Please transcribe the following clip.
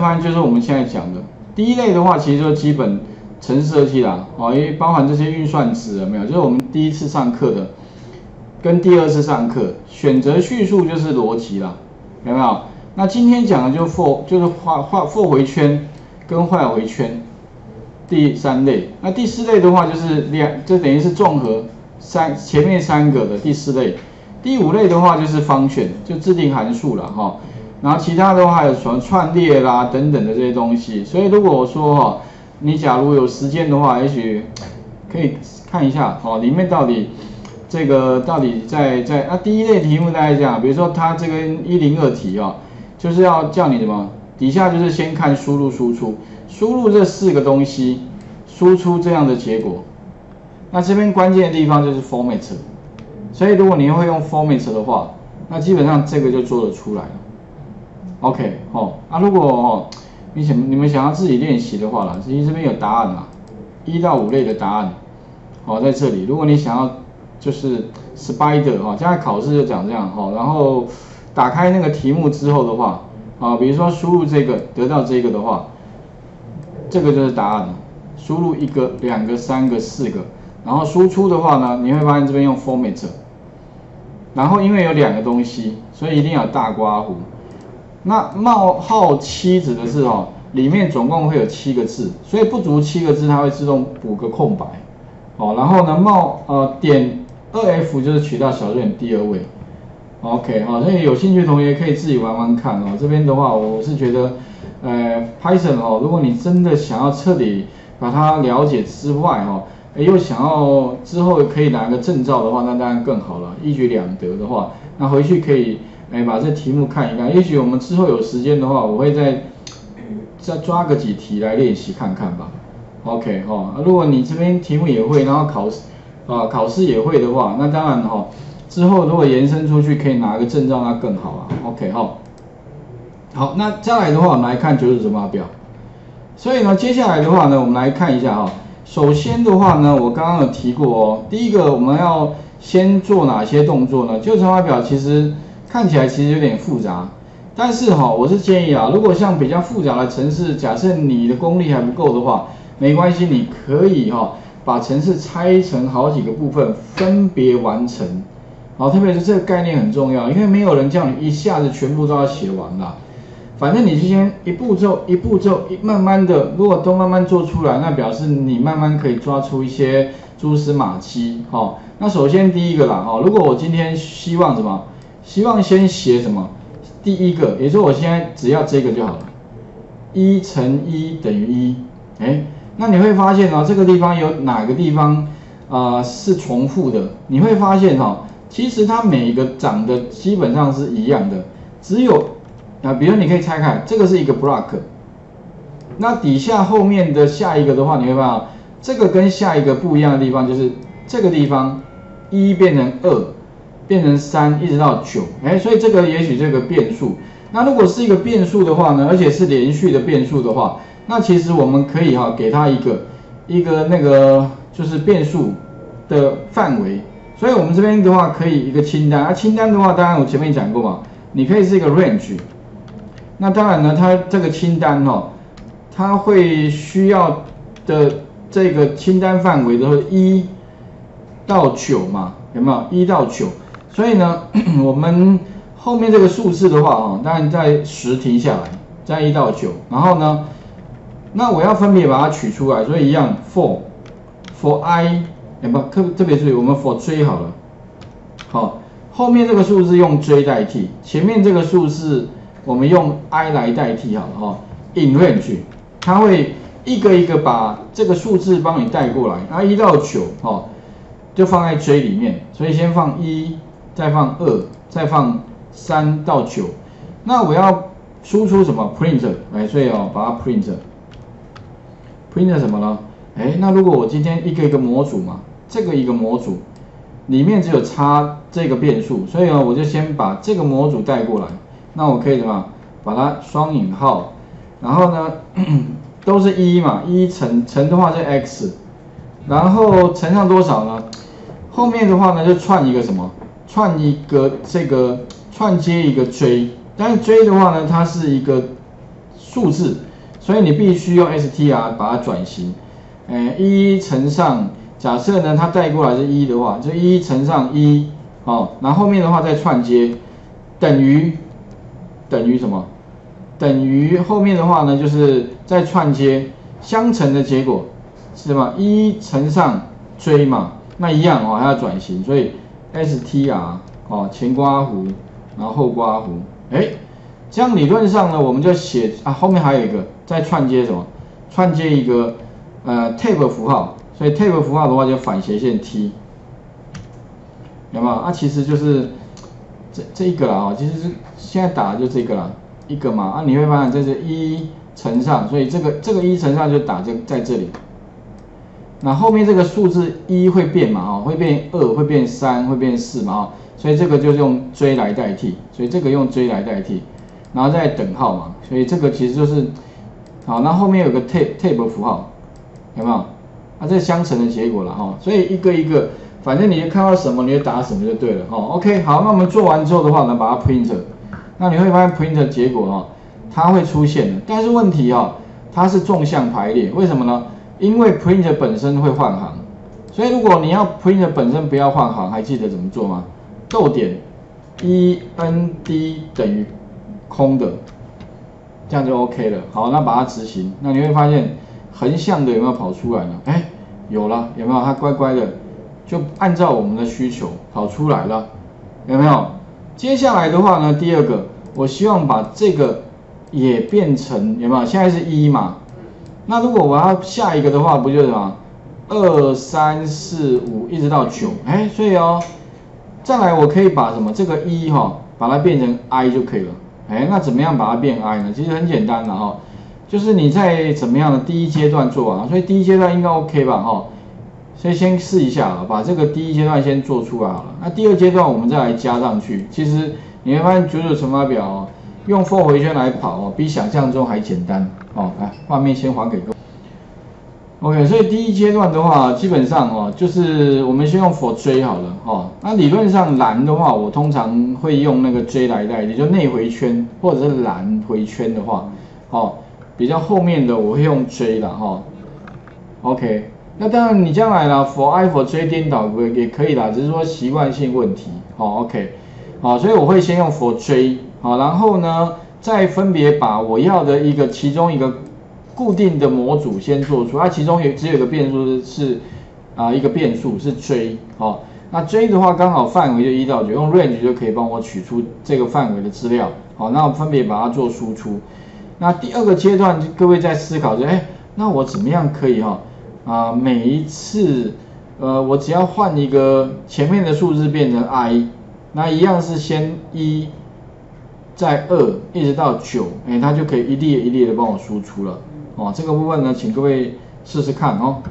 方案就是我们现在讲的第一类的话，其实就是基本程式设计啦，哦，因为包含这些运算值有没有？就是我们第一次上课的，跟第二次上课选择叙述就是逻辑啦，有没有？那今天讲的就 for 就是for 回圈跟while回圈，第三类。那第四类的话就是就等于是综合前面三个的第四类。第五类的话就是function，就制定函数啦，哈。然后其他的话还有什么串列啦等等的这些东西，所以如果我说哈，你假如有时间的话，也许可以看一下哦，里面到底这个到底在那第一类题目大家讲，比如说它这个102题啊，就是要叫你什么，底下就是先看输入输出，输入这四个东西，输出这样的结果。那这边关键的地方就是 format， 所以如果你会用 format 的话，那基本上这个就做得出来了。OK， 哦，啊，如果哦，你们想要自己练习的话啦，其实这边有答案啦，1到5类的答案，哦，在这里。如果你想要就是 spider 哈，哦，现在考试就讲这样哈，哦，然后打开那个题目之后的话，啊，比如说输入这个得到这个的话，这个就是答案了。输入1个、2个、3个、4个，然后输出的话呢，你会发现这边用 format， 然后因为有2个东西，所以一定要大刮胡。那冒号7指的是哦，里面总共会有7个字，所以不足7个字它会自动补个空白，哦，然后呢点2F 就是取到小数点第2位 ，OK 哦，所以有兴趣的同学可以自己玩玩看哦。这边的话，我是觉得Python 哦，如果你真的想要彻底把它了解之外哦，又想要之后可以拿个证照的话，那当然更好了，一举2得的话，那回去可以。把这题目看一看，也许我们之后有时间的话，我会再抓个几题来练习看看吧。OK 哦，如果你这边题目也会，然后考试也会的话，那当然哦，之后如果延伸出去可以拿个证照，那更好啊。OK 哦，好，那接下来的话，我们来看90乘法表。所以呢，接下来的话呢，我们来看一下哦。首先的话呢，我刚刚有提过哦，第一个我们要先做哪些动作呢？90乘法表其实。看起来其实有点复杂，但是哈，我是建议啊，如果像比较复杂的程式，假设你的功力还不够的话，没关系，你可以哈把程式拆成好几个部分，分别完成。好，特别是这个概念很重要，因为没有人叫你一下子全部都要写完啦。反正你就先一步骤一步骤慢慢的，如果都慢慢做出来，那表示你慢慢可以抓出一些蛛丝马迹。哈，那首先第一个啦，哈，如果我今天希望什么？希望先写什么？第一个，也就是我现在只要这个就好了，1乘1等于1。哎，那你会发现哦，这个地方有哪个地方是重复的？你会发现哦，其实它每一个长得基本上是一样的，只有比如你可以拆开，这个是一个 block， 那底下后面的下一个的话，你会发现这个跟下一个不一样的地方就是这个地方1变成2。变成3一直到9，哎，所以这个也许这个变数，那如果是一个变数的话呢，而且是连续的变数的话，那其实我们可以哈给它一个那个就是变数的范围，所以我们这边的话可以一个清单，啊，清单的话当然我前面讲过嘛，你可以是一个 range， 那当然呢它这个清单哦，它会需要的这个清单范围都是1到9嘛，有没有1到9？所以呢，我们后面这个数字的话，哈，当然在10停下来，在1到9，然后呢，那我要分别把它取出来，所以一样 for i， 哎不，特别注意，我们 for j 好了，好，后面这个数字用 j 代替，前面这个数字我们用 i 来代替好了哈 ，in range， 它会一个一个把这个数字帮你带过来，然后1到9，哈，就放在 j 里面，所以先放1。再放2，再放3到9，那我要输出什么 print， 哎，所以哦，把它 print 什么呢？哎，那如果我今天一个一个模组嘛，这个一个模组里面只有差这个变数，所以哦，我就先把这个模组带过来，那我可以怎么把它双引号，然后呢都是1嘛，1乘的话是 x， 然后乘上多少呢？后面的话呢就串一个什么？串一个这个串接一个 j， 但是 j 的话呢，它是一个数字，所以你必须用 str 把它转型。1乘上，假设呢它带过来是1的话，就1乘上1，哦，然后后面的话再串接，等于什么？等于后面的话呢就是再串接相乘的结果是吗？1乘上追嘛，那一样哦，还要转型，所以 str 哦前刮弧，然后后刮弧，这样理论上呢，我们就写啊，后面还有一个再串接什么？串接一个tab 符号，所以 tab 符号的话就反斜线 t， 有没有？啊，其实就是这一个啦哦，其实是现在打的就这个啦，一个嘛啊，你会发现这是1乘上，所以这个1乘上就打在这里，那后面这个数字1会变嘛哦，会变2，会变3，会变4嘛哦，所以这个就是用追来代替，所以这个用追来代替。然后再等号嘛，所以这个其实就是好，那后面有个 tab 符号，有没有？啊，这是相乘的结果了哈，所以一个一个，反正你就看到什么你就打什么就对了哈。OK， 好，那我们做完之后的话呢，把它 print， 那你会发现 print 结果哈，它会出现的，但是问题哈，它是纵向排列，为什么呢？因为 print 本身会换行，所以如果你要 print 本身不要换行，还记得怎么做吗？逗点 end 等于空的，这样就 OK 了。好，那把它执行，那你会发现横向的有没有跑出来呢？有了，有没有？它乖乖的就按照我们的需求跑出来了，有没有？接下来的话呢，第二个，我希望把这个也变成有没有？现在是1嘛，那如果我要下一个的话，不就是什么2、3、4、5一直到9？所以哦，再来我可以把什么这个1哈，把它变成 i 就可以了。那怎么样把它变 i 呢？其实很简单的哈，就是你在怎么样的第一阶段做完，所以第一阶段应该 OK 吧哈，所以先试一下，把这个第一阶段先做出来好了。那第二阶段我们再来加上去，其实你会发现九九乘法表哦，用 for 回圈来跑哦，比想象中还简单哦。来，画面先还给各位。OK， 所以第一阶段的话，基本上哦，就是我们先用 for j 好了哦。那理论上栏的话，我通常会用那个 j 来代替，就内回圈或者是栏回圈的话，哦，比较后面的我会用 j 啦哈。OK， 那当然你将来啦 for i for j 颠倒也可以啦，只是说习惯性问题。好 ，OK， 好，所以我会先用 for j 好，然后呢再分别把我要的一个其中一个。固定的模组先做出，它其中也只有一个变数是一个变数是 J 哦，那 J 的话刚好范围就1到9，用 range 就可以帮我取出这个范围的资料，好，那我分别把它做输出。那第二个阶段，各位在思考着，那我怎么样可以哈每一次我只要换一个前面的数字变成 i， 那一样是先1再2一直到9，它就可以一列一列的帮我输出了。这个部分呢，请各位试试看哦。